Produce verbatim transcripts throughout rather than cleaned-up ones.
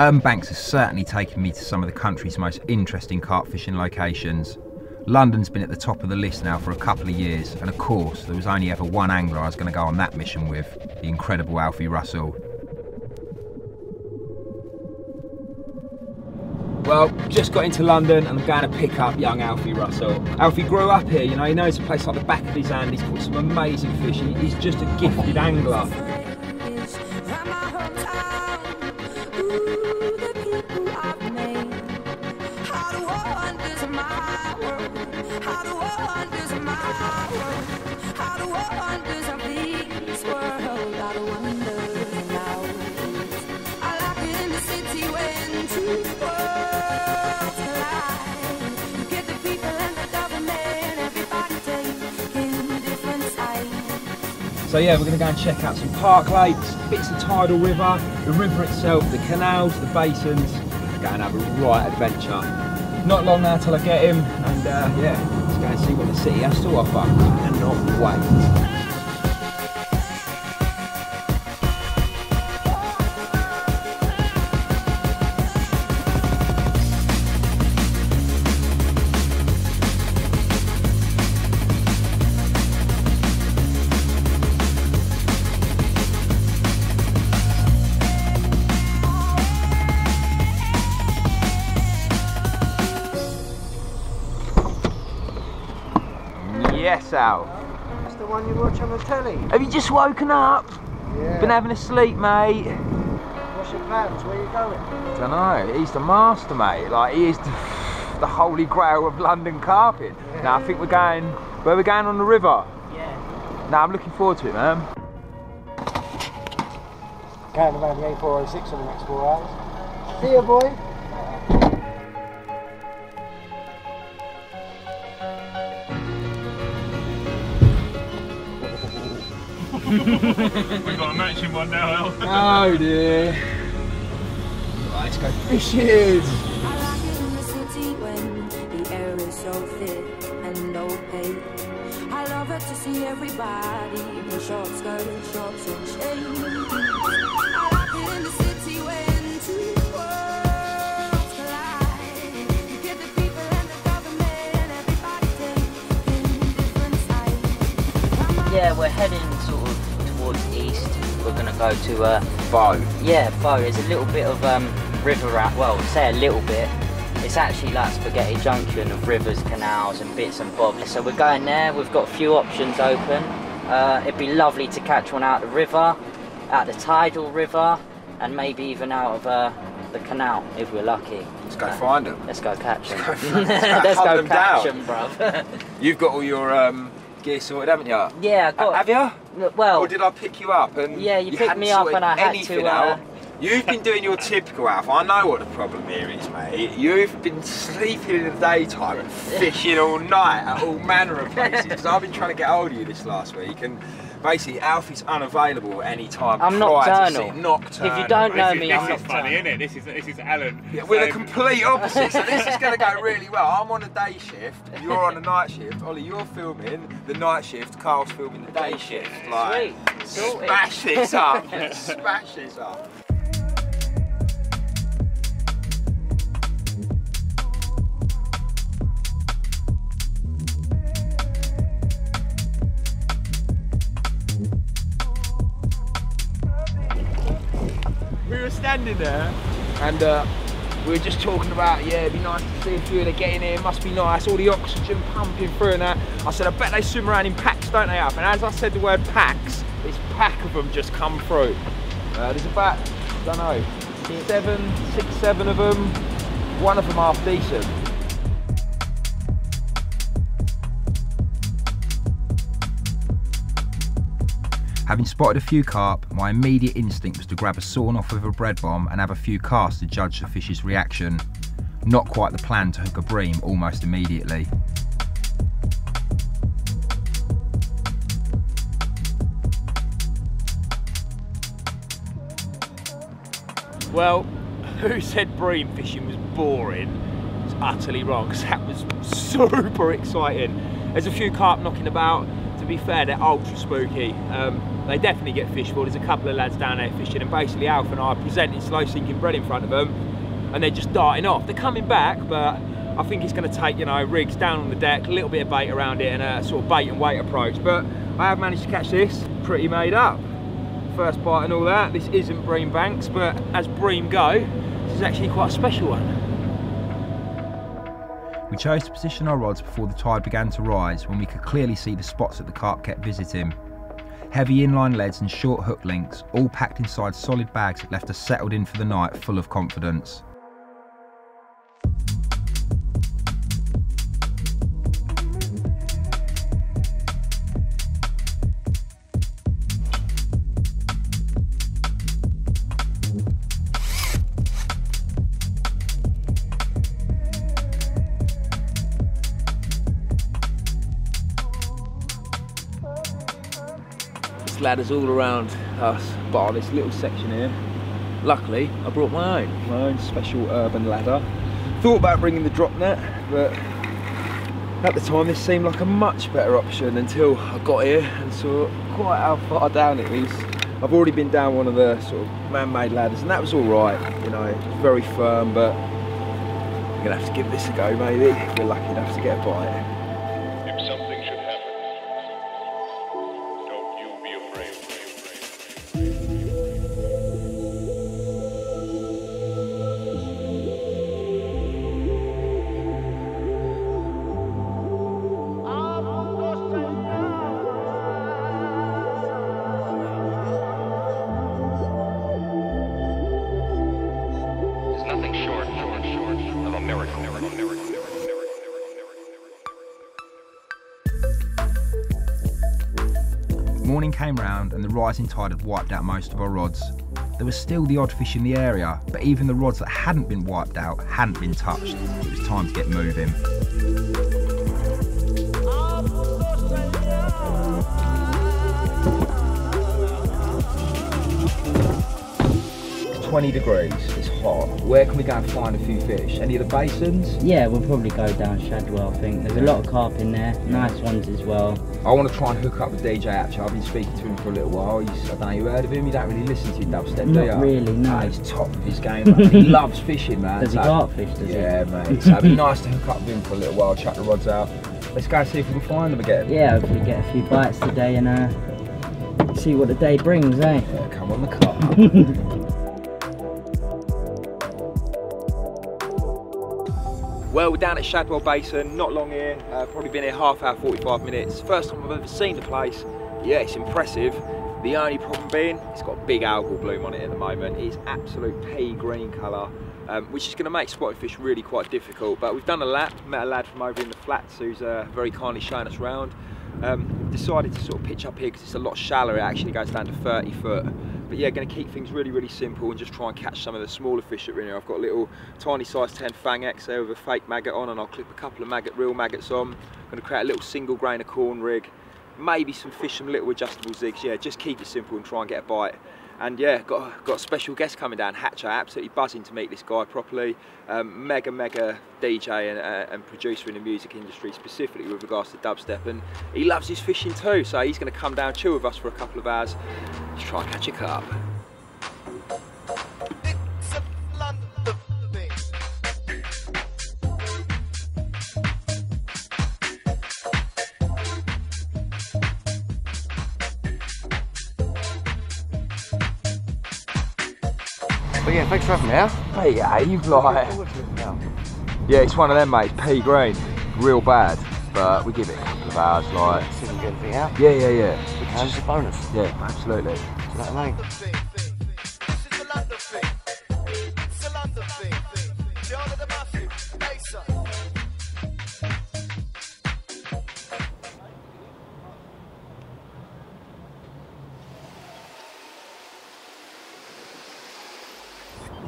Urban Banx has certainly taken me to some of the country's most interesting carp fishing locations. London's been at the top of the list now for a couple of years, and of course there was only ever one angler I was going to go on that mission with, the incredible Alfie Russell. Well, just got into London and I'm going to pick up young Alfie Russell. Alfie grew up here, you know, he knows a place like the back of his hand, he's caught some amazing fish, and he's just a gifted angler. So yeah, we're going to go and check out some park lakes, bits of tidal river, the river itself, the canals, the basins. We're going to have a right adventure. Not long now till I get him, and uh, yeah, let's go and see what the city has to offer. I cannot wait. Yes, Al. That's the one you watch on the telly. Have you just woken up? Yeah. Been having a sleep, mate. What's your plans? Where are you going? I don't know. He's the master, mate. Like, he is the, the holy grail of London carpet. Yeah. Now, I think we're going... Where are we going? On the river? Yeah. Now, I'm looking forward to it, man. Going around the A four oh six in the next four hours. See ya, boy. We've got a matching one now, Al. Oh dear. Right, let's go fishing. I like it in the city when the air is so thick and opaque. I love it to see everybody in the short skirt and shorts and chains. I like it in the city when two worlds collide. You get the people and the government and everybody taking different sides. Yeah, we're heading sort of towards the east. We're going to go to uh, Bow. Yeah, Bow. There's a little bit of um, river rat, well, say a little bit. It's actually like spaghetti junction of rivers, canals and bits and bobs. So we're going there. We've got a few options open. Uh, it'd be lovely to catch one out of the river, out the tidal river, and maybe even out of uh, the canal if we're lucky. Let's go uh, find them. Let's go catch them. Let's go, let's go them catch down. them, bruv. You've got all your... Um... gear sorted, haven't you? Yeah, I got... Uh, have you? Well... Or did I pick you up and... Yeah, you, you picked me up and I had to... Uh... You've been doing your typical, Alf. I know what the problem here is, mate. You've been sleeping in the daytime and fishing all night at all manner of places. Because I've been trying to get hold of you this last week and... Basically, Alfie's unavailable at any time. I'm nocturnal. nocturnal. If you don't know this me, is, I'm this nocturnal. This is funny, isn't it? This is, this is Alan. Yeah, we're so the complete opposite, so this is going to go really well. I'm on a day shift, you're on a night shift. Ollie, you're filming the night shift, Carl's filming the day shift. Like, sweet. Smash it. this up. Smash this up. Standing there and uh, we were just talking about, yeah, it'd be nice to see a few of them getting here, must be nice, all the oxygen pumping through and that. I said, I bet they swim around in packs, don't they, Alf? And as I said the word packs, this pack of them just come through. Uh, there's about, I don't know, seven, six, seven of them, one of them half decent. Having spotted a few carp, my immediate instinct was to grab a sawn off of a bread bomb and have a few casts to judge the fish's reaction. Not quite the plan to hook a bream almost immediately. Well, who said bream fishing was boring? It's utterly wrong, because that was super exciting. There's a few carp knocking about. To be fair, they're ultra spooky. Um, and they definitely get fish for. There's a couple of lads down there fishing, and basically Alf and I are presenting slow sinking bread in front of them, and they're just darting off. They're coming back, but I think it's going to take, you know, rigs down on the deck, a little bit of bait around it, and a sort of bait and weight approach. But I have managed to catch this, pretty made up. First bite and all that. This isn't bream banks, but as bream go, this is actually quite a special one. We chose to position our rods before the tide began to rise, when we could clearly see the spots that the carp kept visiting. Heavy inline leads and short hook links, all packed inside solid bags that left us settled in for the night full of confidence. Ladders all around us, bar this little section here. Luckily, I brought my own, my own special Urban ladder. Thought about bringing the drop net, but at the time this seemed like a much better option until I got here and saw quite how far down it is. I've already been down one of the sort of man-made ladders, and that was all right. You know, very firm, but I'm gonna have to give this a go maybe if we're lucky enough to get a bite. Morning came round and the rising tide had wiped out most of our rods. There was still the odd fish in the area, but even the rods that hadn't been wiped out hadn't been touched. It was time to get moving. twenty degrees, it's hot. Where can we go and find a few fish? Any of the basins? Yeah, we'll probably go down Shadwell, I think. There's a lot of carp in there, nice ones as well. I want to try and hook up with D J Hatcher. I've been speaking to him for a little while. He's, I don't know, you heard of him? You don't really listen to dubstep, Not do you? Not really, no. Nah, he's top of his game, man. He loves fishing, man. Does so, he carp fish, does yeah, he? Yeah, mate. So it'd be nice to hook up with him for a little while, chuck the rods out. Let's go and see if we can find them again. Yeah, hopefully get a few bites today and uh, see what the day brings, eh? Yeah, come on the carp. Well, we're down at Shadwell Basin, not long here, uh, probably been here half hour, forty-five minutes. First time I've ever seen the place. Yeah, it's impressive. The only problem being, it's got a big algal bloom on it at the moment. It's absolute pea green colour, um, which is going to make spotted fish really quite difficult. But we've done a lap, met a lad from over in the flats who's uh, very kindly shown us round. Um, decided to sort of pitch up here because it's a lot shallower. It actually goes down to thirty foot. But yeah, going to keep things really, really simple and just try and catch some of the smaller fish that are in here. I've got a little tiny size ten Fang X there with a fake maggot on, and I'll clip a couple of maggot, real maggots on. I'm going to create a little single grain of corn rig, maybe some fish, some little adjustable zigs. Yeah, just keep it simple and try and get a bite. And yeah, got, got a special guest coming down, Hatcher. Absolutely buzzing to meet this guy properly. Um, mega, mega D J and, uh, and producer in the music industry, specifically with regards to dubstep. And he loves his fishing too, so he's going to come down, chill with us for a couple of hours. Let's try and catch a carp. But yeah, thanks for having me out. Hey, yeah, you like... Yeah, it's one of them, mate. Pea green, real bad. But we give it a couple of hours, like. See if we can get anything out. Yeah, yeah, yeah. We can. It's just a bonus. Yeah, absolutely. Do you know what I mean?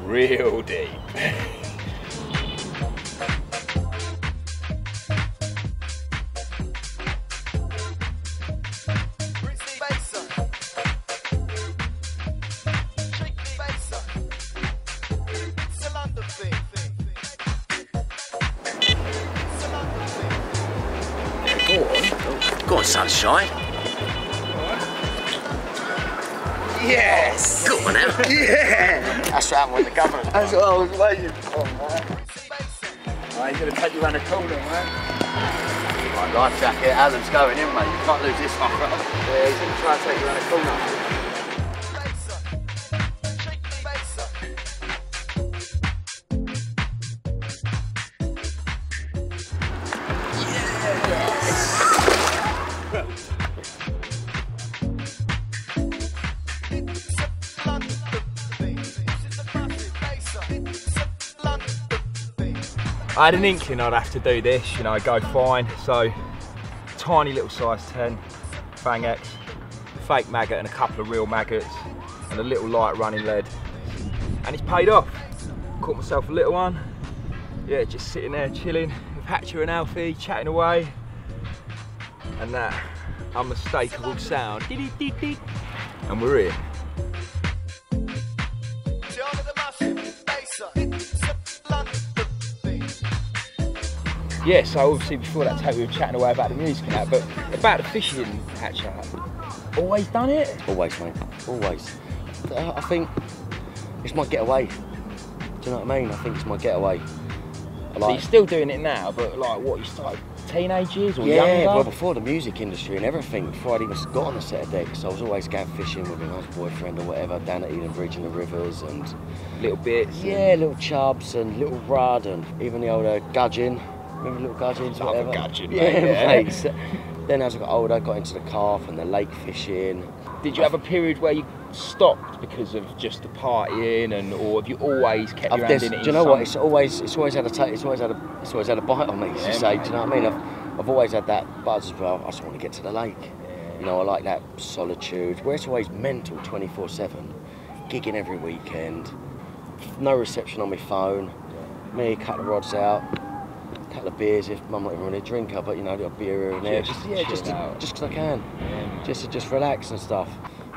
Real deep. Go on, sunshine. Yes! Go on now. Yeah! That's right, I'm with the governor. That's what I was waiting for, man. Right, he's going to take you around the corner, man. My life jacket, Alan's going in, mate. You can't lose this one, brother. Yeah, he's going to try and take you around the corner. I had an inkling I'd have to do this, you know, go fine. So, tiny little size ten, Fang X, fake maggot and a couple of real maggots, and a little light running lead. And it's paid off. Caught myself a little one. Yeah, just sitting there chilling with Hatcher and Alfie, chatting away. And that unmistakable sound. And we're in. Yeah, so obviously before that tape we were chatting away about the music and that, but about the fishing, Hatcher, always done it? Always, mate, always. I think it's my getaway, do you know what I mean? I think it's my getaway. I like so you're still doing it now, but like what, you started teenage years or yeah, younger? Yeah, well before the music industry and everything, before I'd even got on a set of decks, I was always going fishing with a nice boyfriend or whatever, down at Eden Bridge and the rivers and... Little bits? Yeah, little chubs and little rod and even the old uh, gudgeon. Remember little gudgeons, whatever? Gudgeon, yeah, yeah. Mate. So, then as I got older, I got into the carp and the lake fishing. Did you have a period where you stopped because of just the partying, and or have you always kept I've your hand in it? Do you know some... what? It's always, it's always had a take. It's always had a, it's always had a bite on me. Yeah, you say, do you know what I mean? I've, I've always had that buzz as well. I just want to get to the lake. Yeah. You know, I like that solitude. Where it's always mental, twenty-four seven, gigging every weekend, no reception on my phone. Yeah. Me, cut the rods out. A couple of beers if I'm not even really a drinker, but you know, I've got a beer here and there. Yeah, just yeah, just because I can, yeah. just to just relax and stuff.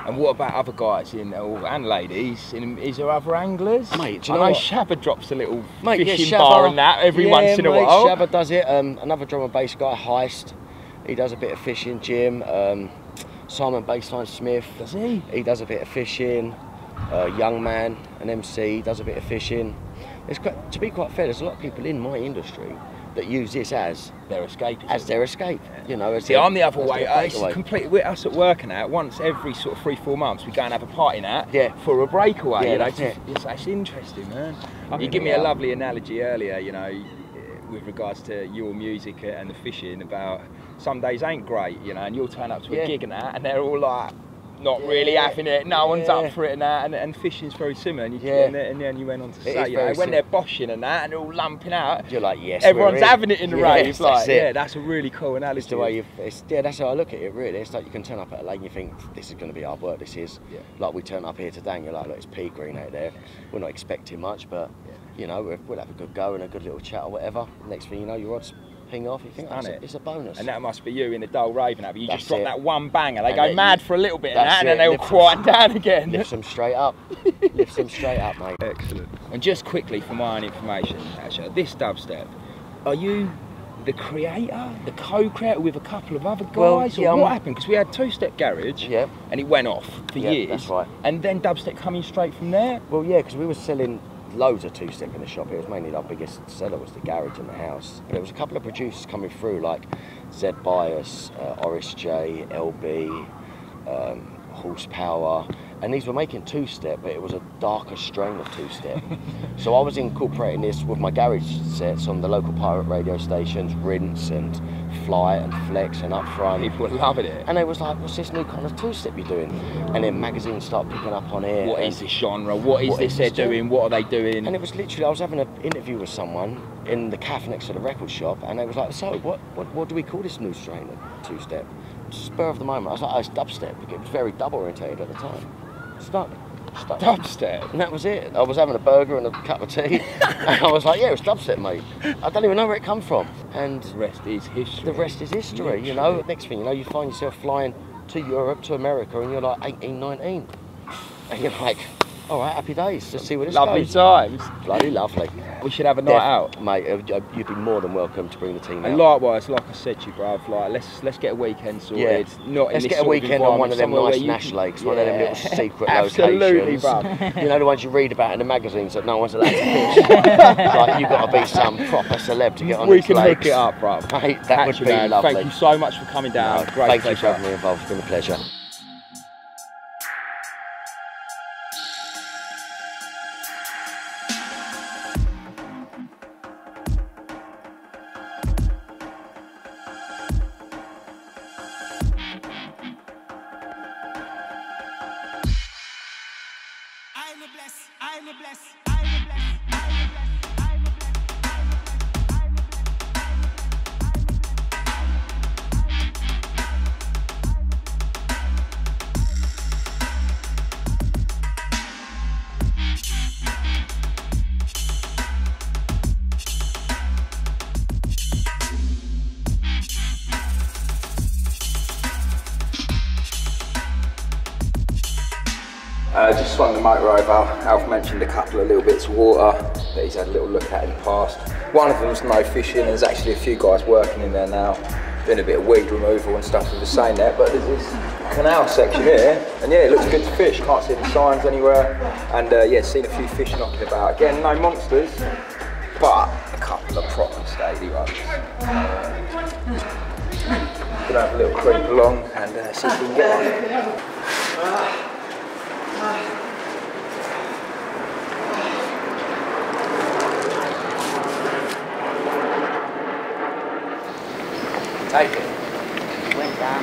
And what about other guys in and ladies? In, is there other anglers? Mate, do you I know, know Shabba drops a little mate, fishing yeah, bar and that every yeah, once in mate, a while. Shabba does it. Um, another drum and bass guy, Heist. He does a bit of fishing. Jim, um, Simon Baseline Smith. Does he? He does a bit of fishing. Uh, young man, an M C, does a bit of fishing. It's quite, to be quite fair, there's a lot of people in my industry that use this as their escape, as their escape. Yeah. You know, as see, their, I'm the other way. Uh, it's complete. With us at work and that, once every sort of three, four months, we go and have a party now yeah. for a breakaway. Yeah, you know, that's, it. it's, it's interesting, man. I you give me a up. lovely analogy earlier, you know, with regards to your music and the fishing. About some days ain't great, you know, and you'll turn up to a yeah. gig and that, and they're all like. Not yeah. really having it, no yeah. one's up for it and that, and, and fishing's very similar, and, you, yeah. and, then, and then you went on to say, you know, when they're boshing and that, and they're all lumping out, you're like, yes, everyone's having it in the yes, rave, like, it. yeah, that's a really cool analogy. It's the way you, it's, yeah, that's how I look at it, really. It's like you can turn up at a lake and you think, this is going to be hard work, this is. Yeah. Like we turn up here today and you're like, look, it's pea green out there, we're not expecting much, but, yeah. you know, we'll have a good go and a good little chat or whatever. Next thing you know, your rod's ping off, you think oh, it's, a, it's a bonus. And that must be you in the dull rave and that, but you that's just drop it. that one banger, they and go mad you, for a little bit and, that, and then they'll quiet down again. Lift them straight up, lift them straight up, mate. Excellent. And just quickly for my own information, actually, this dubstep, are you the creator, the co-creator with a couple of other guys? Well, yeah, or what I'm... happened? Because we had two-step garage yeah. and it went off for yeah, years. That's right. And then dubstep coming straight from there? Well, yeah, because we were selling loads of two-step in the shop. It was mainly our biggest seller was the garage and the house, but there was a couple of producers coming through like Zed Bias, uh, R S J, L B, um, Horsepower, and these were making two-step, but it was a darker strain of two-step. So I was incorporating this with my garage sets on the local pirate radio stations, Rinse and Fly and Flex and up front. People were loving it. And they was like, what's this new kind of two-step you're doing? And then magazines start picking up on it. What is this genre? What is what this is they're doing? doing? What are they doing? And it was literally, I was having an interview with someone in the cafe next to the record shop, and they was like, so what, what, what do we call this new strain of two-step? Spur of the moment, I was like, oh, it's dubstep. It was very dub orientated at the time. Stuck. Stuck. Dubstep? And that was it. I was having a burger and a cup of tea, and I was like, yeah, it's dubstep, mate. I don't even know where it come from. And the rest is history. The rest is history, Literally. you know. Next thing you know, you find yourself flying to Europe, to America, and you're like eighteen, nineteen. And you're like, All right, happy days. Let's see what it's like. Lovely times. Bloody lovely. We should have a night Def, out, mate. Uh, you'd be more than welcome to bring the team and out. Likewise, like I said to you, bruv, like let's let's get a weekend sorted. Yeah. Not let's in this get a weekend on one of them nice Nash can... lakes, yeah. one of them little secret Absolutely, locations. Bruv. You know the ones you read about in the magazines that no one's allowed to fish. Like you've got to be some proper celeb to get on. We these can lakes. Hook it up, bruv. Mate, that Hatcher, would be man. Lovely. Thank you so much for coming down. No, Great thank pleasure. you for having me involved. It's been a pleasure. Uh, just swung the motor over. Alf mentioned a couple of little bits of water that he's had a little look at in the past. One of them's no fishing, and there's actually a few guys working in there now, doing a bit of weed removal and stuff with the seine net, but there's this canal section here, and yeah, it looks good to fish. Can't see any signs anywhere, and uh, yeah, seen a few fish knocking about. Again, no monsters, but a couple of proper scaly ones. Uh, gonna have a little creep along and uh, see if we can get one. Take it. Went down.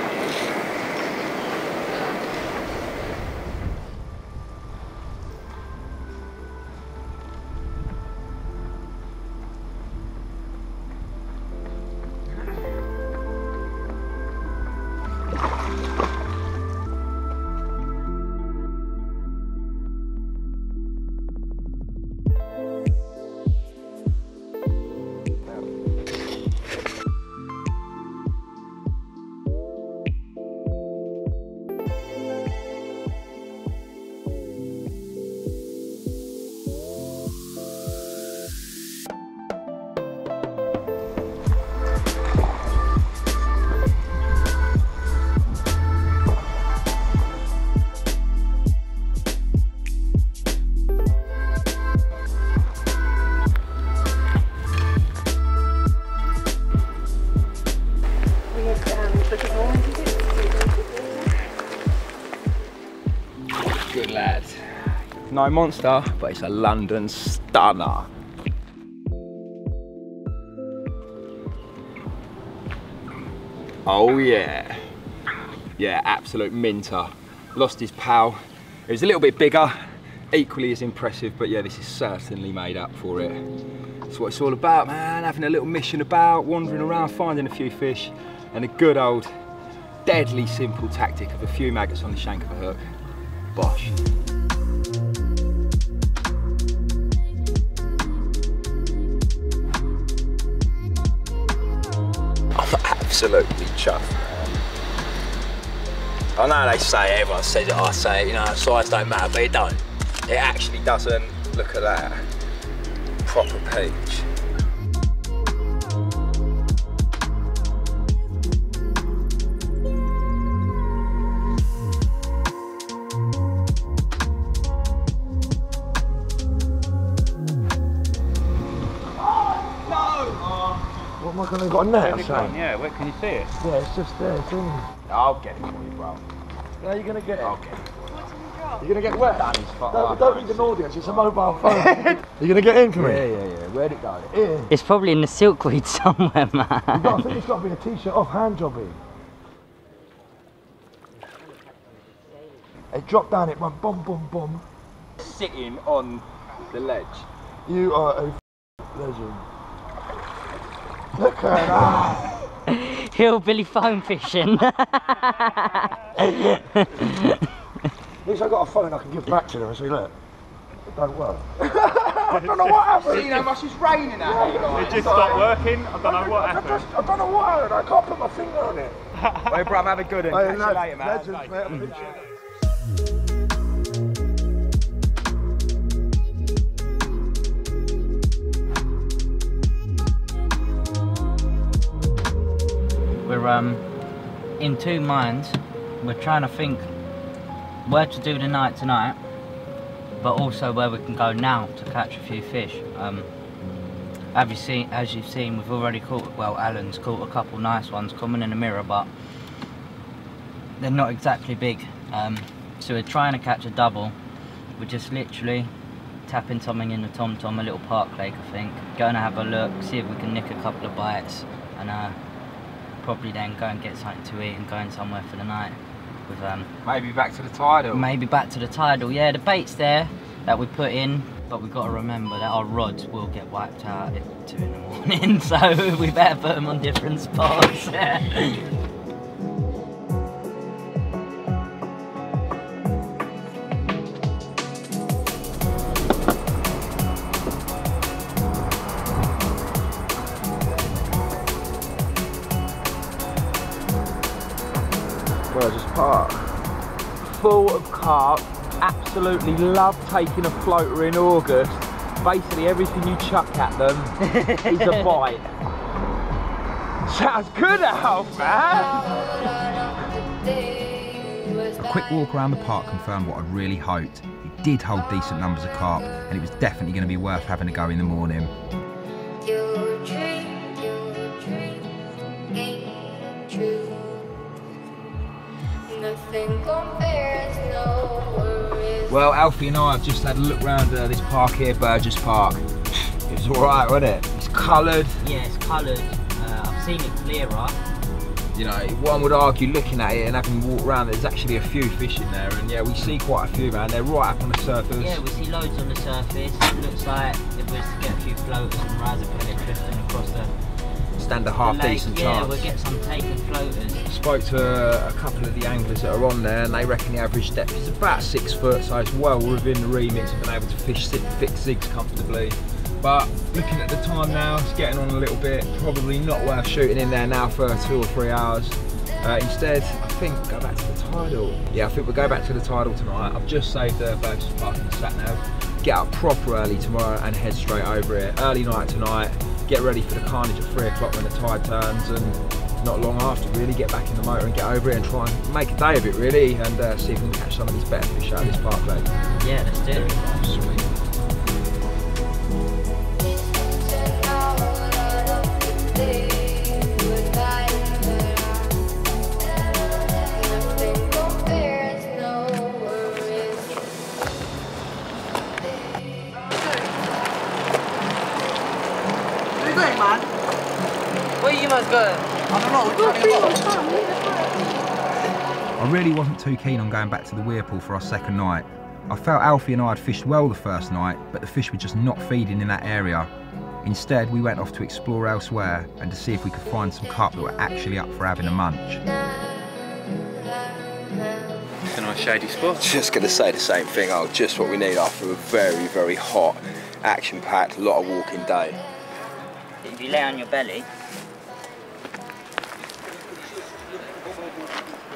No monster, but it's a London stunner. Oh yeah, yeah, absolute minter. Lost his pal. It was a little bit bigger, equally as impressive, but yeah, this is certainly made up for it. That's what it's all about, man. Having a little mission about, wandering around, finding a few fish, and a good old, deadly simple tactic of a few maggots on the shank of a hook. Bosh. Absolutely chuffed. I know they say it, everyone says it, I say it, you know, size don't matter, but it don't. It actually doesn't. Look at that. Proper peach. Got a net, it gone? Yeah, where can you see it? Yeah, it's just there, it's in. I'll get it for you, bro. No, you're going to get it. I'll get it for you. What's in the drop? You're going to get wet? Don't, don't, don't need an audience, it's a mobile phone. You're going to get in for me? Yeah, yeah, yeah. Where'd it go? Here. It's probably in the silkweed somewhere, man. I think it's got to be a t-shirt off hand jobby. It dropped down, it went boom, boom, boom. Sitting on the ledge. You are a f legend. Look at that! Hillbilly phone fishing. At least I've got a phone I can give back to them and say, look, it don't work. I don't know what happened. See how much it's raining out. Yeah, it just stopped working. I don't know what happened. I don't know what happened. I can't put my finger on it. Well, bro, I'm having a good one. Catch you later, man. Legends, mate. um, in two minds. We're trying to think where to do the night tonight, but also where we can go now to catch a few fish. Um, have you seen, as you've seen, we've already caught, well, Alan's caught a couple nice ones coming in the mirror, but they're not exactly big. Um, so we're trying to catch a double. We're just literally tapping something in the tom-tom, a little park lake, I think. Going to have a look, see if we can nick a couple of bites, and uh, probably then go and get something to eat and going somewhere for the night. With, um, maybe back to the tidal. Maybe back to the tidal, yeah. The bait's there that we put in, but we've got to remember that our rods will get wiped out at two in the morning, so we better put them on different spots. Yeah. Burgess Park, full of carp. Absolutely love taking a floater in August. Basically everything you chuck at them is a bite. Sounds good, Alf, man! A quick walk around the park confirmed what I really hoped. It did hold decent numbers of carp, and it was definitely going to be worth having a go in the morning. Well, Alfie and I have just had a look round uh, this park here, Burgess Park. It was alright, wasn't it? It's coloured. Yeah, it's coloured. Uh, I've seen it clearer. You know, one would argue looking at it and having walked around, there's actually a few fish in there. And yeah, we see quite a few, man. They're right up on the surface. Yeah, we see loads on the surface. It looks like if we was to get a few floaters and riser pellet drifting across the... Stand a half decent yeah, chance. Yeah, we'll get some taken floaters. Spoke to a, a couple of the anglers that are on there, and they reckon the average depth is about six foot, so it's well within the remit of being able to fish fix zigs comfortably. But looking at the time now, it's getting on a little bit. Probably not worth shooting in there now for two or three hours. Uh, instead, I think go back to the tidal. Yeah, I think we'll go back to the tidal tonight. I've just saved the Burgess Park and sat nav. Get up proper early tomorrow and head straight over it. Early night tonight. Get ready for the carnage at three o'clock when the tide turns, and not long after really get back in the motor and get over it and try and make a day of it really, and uh, see if we can catch some of these better fish out of this park lake. Yeah, let's do it. Sweet. I really wasn't too keen on going back to the Whirlpool for our second night. I felt Alfie and I had fished well the first night, but the fish were just not feeding in that area. Instead, we went off to explore elsewhere and to see if we could find some carp that were actually up for having a munch. It's a nice shady spot. Just going to say the same thing, oh, just what we need after a very, very hot, action-packed, lot of walking day. If you lay on your belly,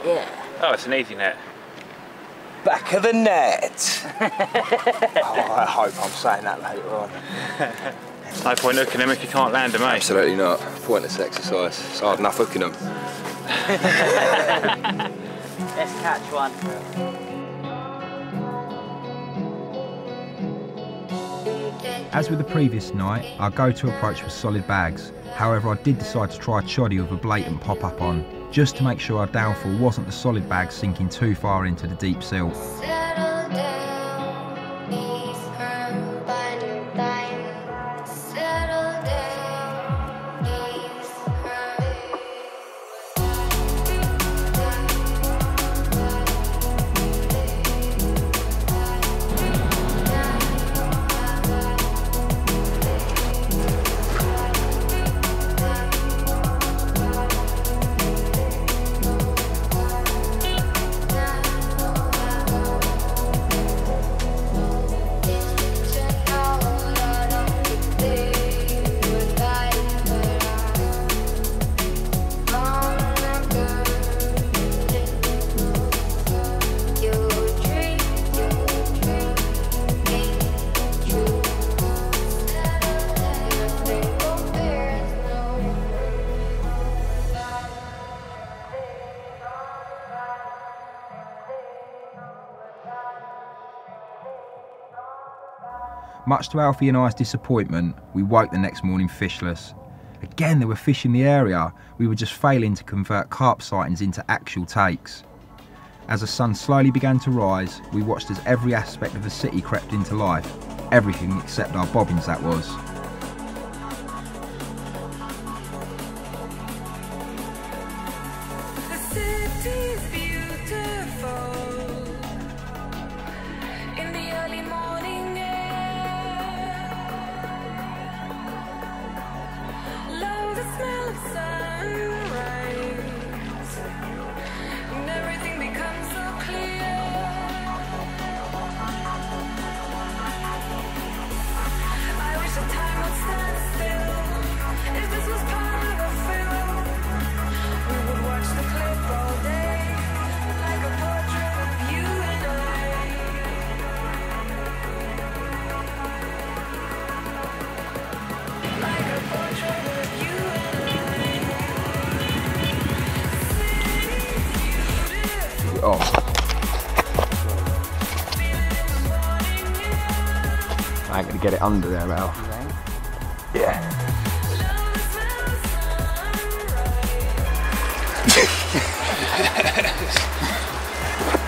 yeah. Oh, it's an easy net. Back of the net. Oh, I hope I'm saying that later on. No point hooking them if you can't land them, eh? Absolutely not. Pointless exercise. It's hard enough hooking them. Let's catch one. As with the previous night, our go-to approach was solid bags. However, I did decide to try Choddy with a blatant pop-up on, just to make sure our downfall wasn't the solid bag sinking too far into the deep silt. Much to Alfie and I's disappointment, we woke the next morning fishless. Again, there were fish in the area. We were just failing to convert carp sightings into actual takes. As the sun slowly began to rise, we watched as every aspect of the city crept into life. Everything except our bobbins, that was. I ain't gonna get it under there, Alf. Yeah.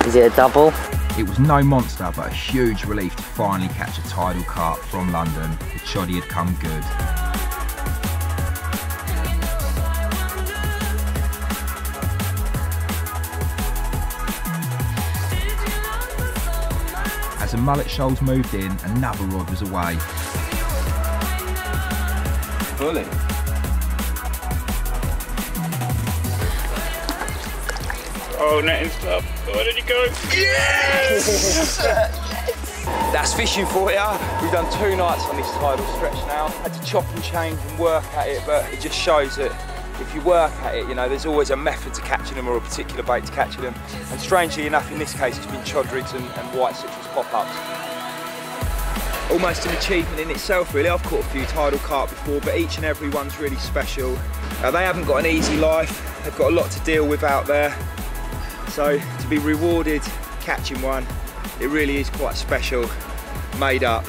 Is it a double? It was no monster, but a huge relief to finally catch a tidal carp from London. The Choddy had come good. As the mullet shoals moved in, another rod was away. Bully. Oh, netting stuff. Where did he go? Yes! That's fishing for you. We've done two nights on this tidal stretch now. Had to chop and change and work at it, but it just shows that if you work at it, you know, there's always a method to catching them or a particular bait to catching them. And strangely enough, in this case, it's been chod rigs and, and white citrus pop-ups. Almost an achievement in itself, really. I've caught a few tidal carp before, but each and every one's really special. Uh, they haven't got an easy life. They've got a lot to deal with out there. So to be rewarded catching one, it really is quite special, made up.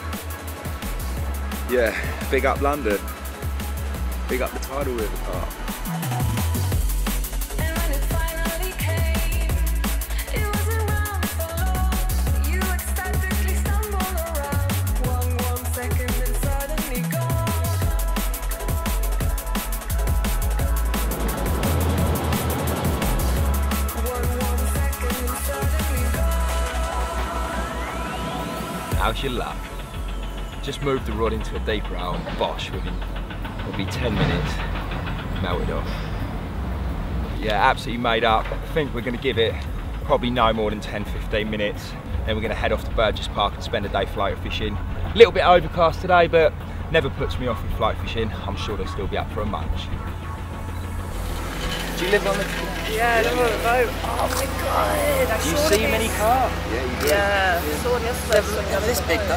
Yeah, big up London. Big up the tidal river carp. How's your luck? Just moved the rod into a deep row and bosh, within probably ten minutes, melted off. Yeah, absolutely made up. I think we're going to give it probably no more than ten, fifteen minutes. Then we're going to head off to Burgess Park and spend a day floater fishing. A little bit overcast today, but never puts me off with float fishing. I'm sure they'll still be up for a munch. Do you live on the boat? Yeah, I live on the boat. Oh my god, I do you saw see this. Many carp? Yeah, you do. Yeah, yeah. I saw this. They're this big though.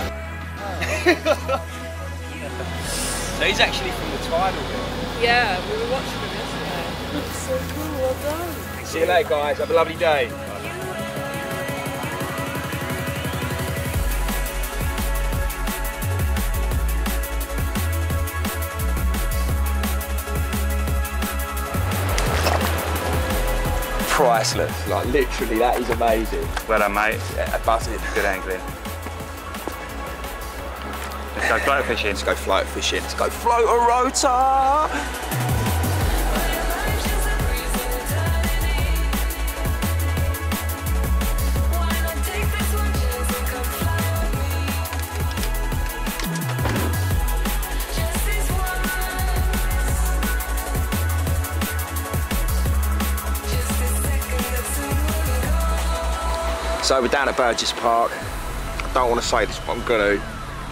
Oh. So he's actually from the tidal bit. Yeah, we were watching him yesterday. Looks so cool, well done. See you later guys, have a lovely day. Priceless, like literally, that is amazing. Well done, mate. Yeah, buzzing. Good angling. Let's go float fishing. Let's go float fishing. Let's go float a rotor. So we're down at Burgess Park. I don't want to say this, but I'm going to.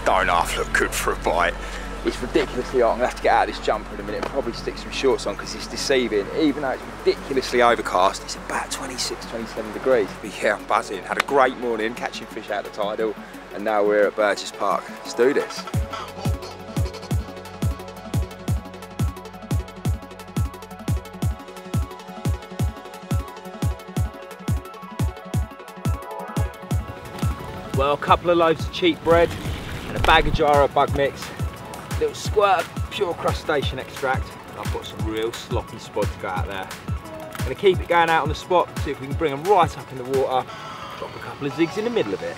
Don't half look good for a bite. It's ridiculously hot. I'm going to have to get out of this jumper in a minute and probably stick some shorts on because it's deceiving. Even though it's ridiculously overcast, it's about twenty-six, twenty-seven degrees. But yeah, I'm buzzing. Had a great morning catching fish out of the tidal, and now we're at Burgess Park. Let's do this. Well, a couple of loaves of cheap bread, and a bag of gyro bug mix, a little squirt of pure crustacean extract. I've got some real sloppy spod to go out there. I'm going to keep it going out on the spot, see if we can bring them right up in the water, drop a couple of zigs in the middle of it.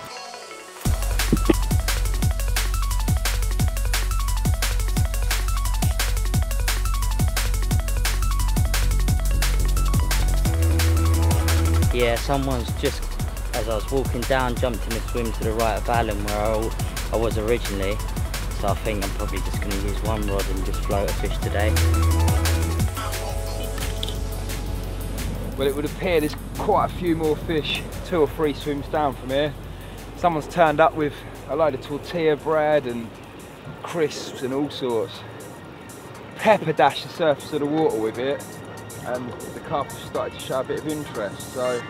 Yeah, someone's just, as I was walking down, jumped in a swim to the right of Alan where I was originally. So I think I'm probably just going to use one rod and just float a fish today. Well, it would appear there's quite a few more fish, two or three swims down from here. Someone's turned up with a load of tortilla bread and crisps and all sorts. Pepper dashed the surface of the water with it, and the carp have started to show a bit of interest, so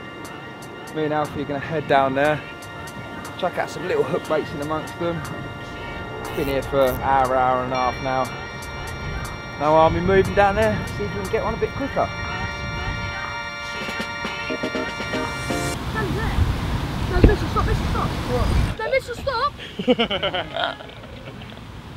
me and Alfie are going to head down there, chuck out some little hook baits in amongst them. Been here for an hour, hour and a half now. Now I'll be moving down there, see if we can get one a bit quicker. No, listen, stop, listen, stop. What? No, listen, stop.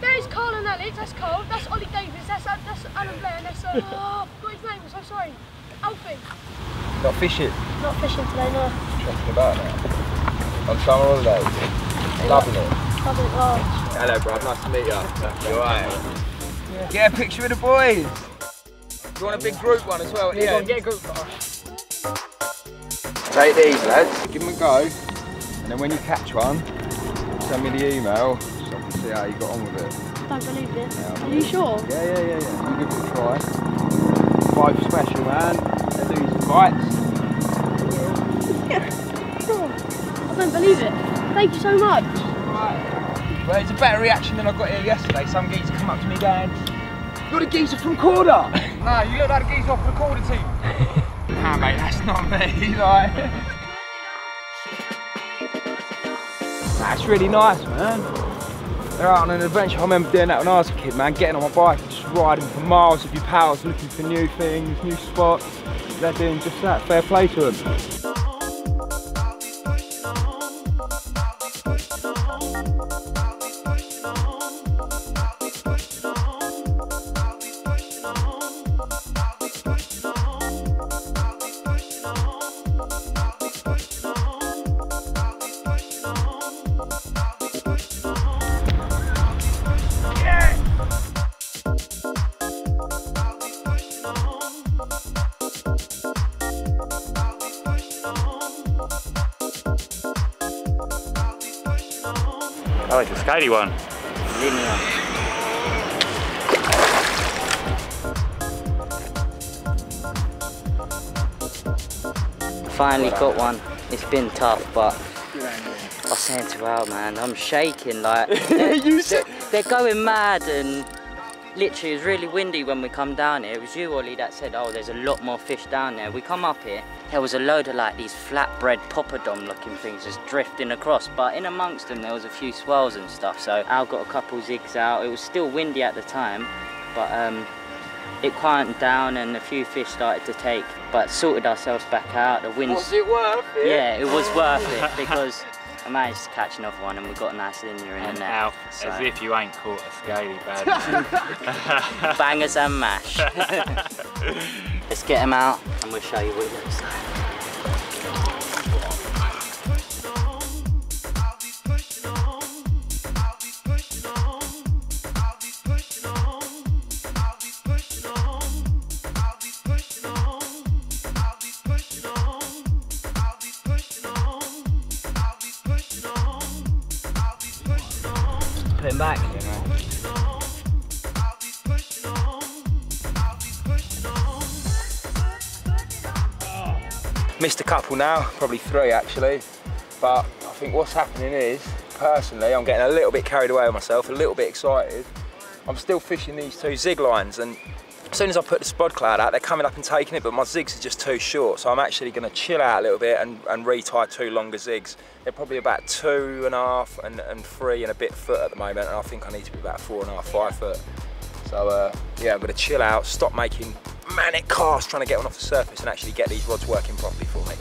There's Carl and Alex, that's Carl, that's Ollie Davies, that's, that's Alan Blair, and that's, uh, oh, I forgot his name, I'm so sorry, Alfie. Not fishing? Not fishing today, no. Nothing about that. On summer holidays. Yeah. Loving it. Loving it, large. Hello, bro, nice to meet you. You alright? Yeah. Get a picture with the boys. You want a big group one as well? Yeah, yeah. Go on, get a group one. Take these, lads. Give them a go, and then when you catch one, send me the email. See how you got on with it. I don't believe this. Yeah, Are you sure? Yeah, yeah, yeah, yeah. You give it a try. Five special, man. They do these bites. Yeah. I don't believe it. Thank you so much. Right. Well, it's a better reaction than I got here yesterday. Some geezer come up to me going, "You're the geezer from Korda." No, you look like the geezer off the Korda team. Nah, mate, that's not me. Like, that's really nice, man. They're out on an adventure. I remember doing that when I was a kid, man, getting on my bike and just riding for miles with your pals, looking for new things, new spots. They're doing just that. Fair play to them. I like the skatey one. Linear. Finally got one. It's been tough, but I was saying to Al, man, I'm shaking. Like they're, you said they're going mad, and literally it was really windy when we come down here. It was you, Ollie, that said, "Oh, there's a lot more fish down there." We come up here. There was a load of like these flatbread poppadom looking things just drifting across, but in amongst them there was a few swells and stuff, so Al got a couple zigs out. It was still windy at the time, but um, it quieted down and a few fish started to take, but sorted ourselves back out. The wind was it worth it? Yeah, it was worth it, because I managed to catch another one and we got a nice linear in and the net. Alf, so. As if you ain't caught a scaly bad. Bangers and mash. Let's get him out and we'll show you what it looks like. Put him back. Missed a couple now, probably three actually, but I think what's happening is, personally, I'm getting a little bit carried away with myself, a little bit excited. I'm still fishing these two zig lines, and as soon as I put the spod cloud out, they're coming up and taking it, but my zigs are just too short, so I'm actually going to chill out a little bit and, and retie two longer zigs. They're probably about two and a half and, and three and a bit foot at the moment, and I think I need to be about four and a half, five foot. So uh, yeah, I'm going to chill out, stop making manic cast trying to get one off the surface and actually get these rods working properly for me.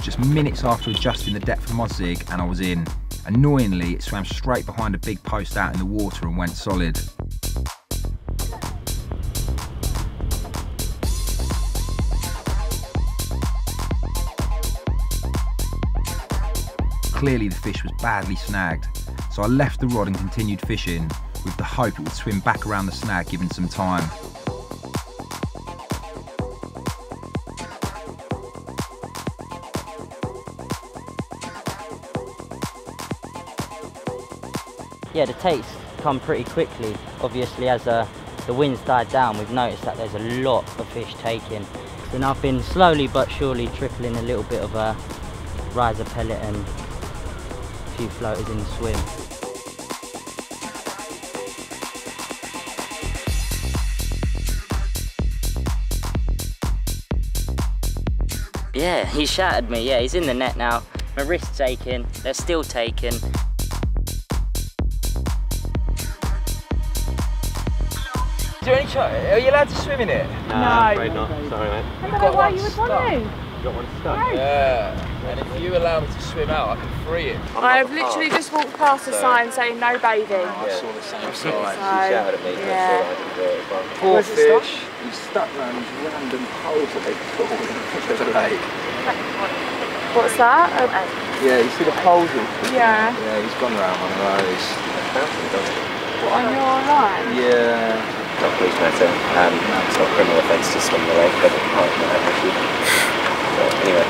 just minutes after adjusting the depth of my zig and I was in. Annoyingly, it swam straight behind a big post out in the water and went solid. Clearly the fish was badly snagged, so I left the rod and continued fishing, with the hope it would swim back around the snag given some time. Yeah, the takes come pretty quickly. Obviously, as uh, the wind's died down, we've noticed that there's a lot of fish taken. And I've been slowly but surely trickling a little bit of a riser pellet and a few floaters in the swim. Yeah, he shattered me. Yeah, he's in the net now. My wrist's aching. They're still taking. Is there any chance? Are you allowed to swim in it? No, I'm afraid not. Sorry, mate. I don't know why you would want to. You've got one stuck. Right. Yeah, and if you allow me to swim out, I can free it. I've literally part. just walked past a so. sign saying no bathing. Yeah. I saw the same sign. She shouted at me. Yeah. Poor fish. You stuck around these random holes that they pulled in the fish of the lake. What's that? Um, yeah, you see the holes in the Yeah. Yeah, he's gone around one of those. What, on your line? Yeah. Not police matter, um, it's not a criminal offence to swim the lake, but it might not have an issue. So,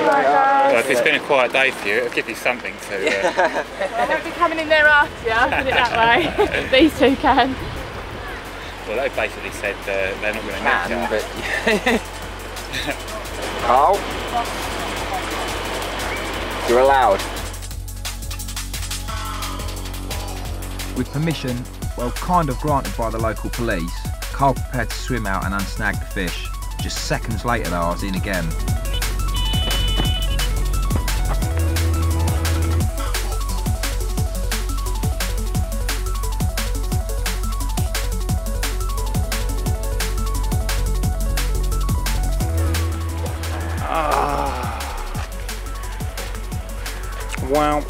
anyway. Well, if it's been a quiet day for you, it'll give you something to... Uh... well, I won't be coming in there after you, put it that way. These two can. Well, they basically said uh, they're not going to match up. But... Carl? You're allowed. With permission, well, kind of granted by the local police, Carl prepared to swim out and unsnag the fish. Just seconds later though, I was in again. Ah. Wow,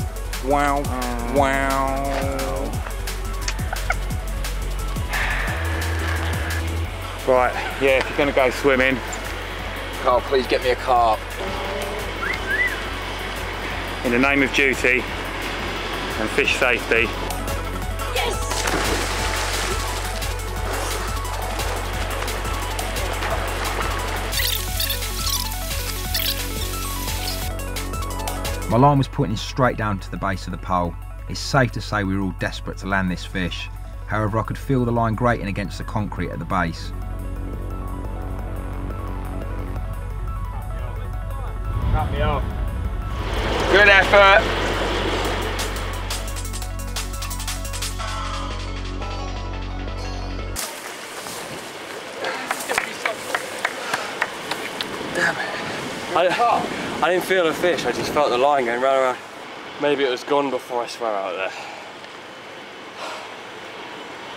wow, um. wow. Right, yeah, if you're going to go swimming. Carl, please get me a carp. In the name of duty and fish safety. Yes! My line was pointing straight down to the base of the pole. It's safe to say we were all desperate to land this fish. However, I could feel the line grating against the concrete at the base. Me off. Good effort. Damn it. I, I didn't feel a fish, I just felt the line going round and round. Maybe it was gone before I swam out there.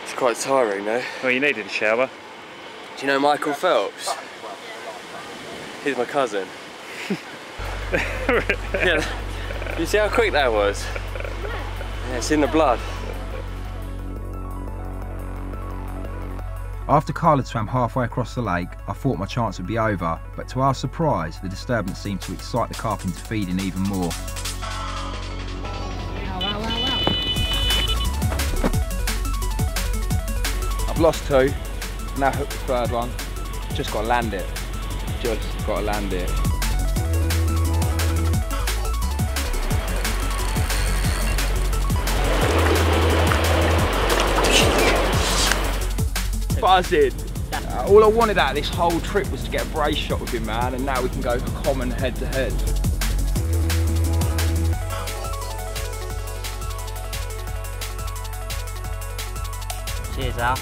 It's quite tiring though. Well, you needed a shower. Do you know Michael Phelps? He's my cousin. Yeah, you see how quick that was? Yeah, it's in the blood. After Carl had swam halfway across the lake, I thought my chance would be over, but to our surprise, the disturbance seemed to excite the carp into feeding even more. Wow, wow, wow, wow. I've lost two, now hooked the third one. Just got to land it. Just got to land it. Buzzing. Uh, all I wanted out of this whole trip was to get a brace shot with him, man, and now we can go common head to head. Cheers, Al.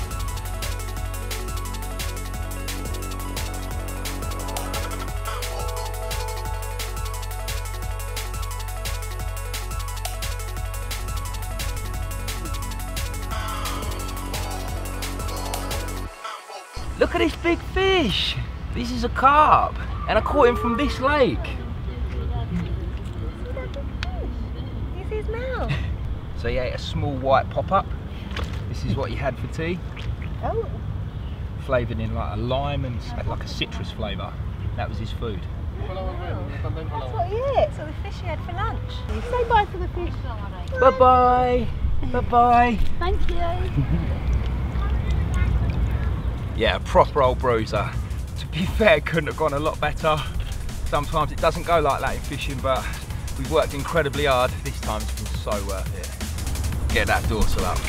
Look at this big fish! This is a carp! and I caught him from this lake. This is now. So yeah, a small white pop-up. This is what you had for tea. Oh. Flavoured in like a lime and like a citrus flavour. That was his food. Wow. That's what he ate. So the fish he had for lunch. Say bye to the fish. Bye bye. Bye bye. Thank you. Yeah, a proper old bruiser. To be fair, couldn't have gone a lot better. Sometimes it doesn't go like that in fishing, but we've worked incredibly hard. This time it's been so worth it. Get that dorsal up.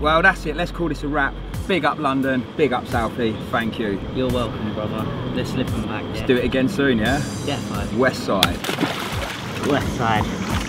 Well, that's it, let's call this a wrap. Big up London, big up Southie, thank you. You're welcome, brother. Let's slip them back. Yeah. Let's do it again soon, yeah? Definitely. West side. West side.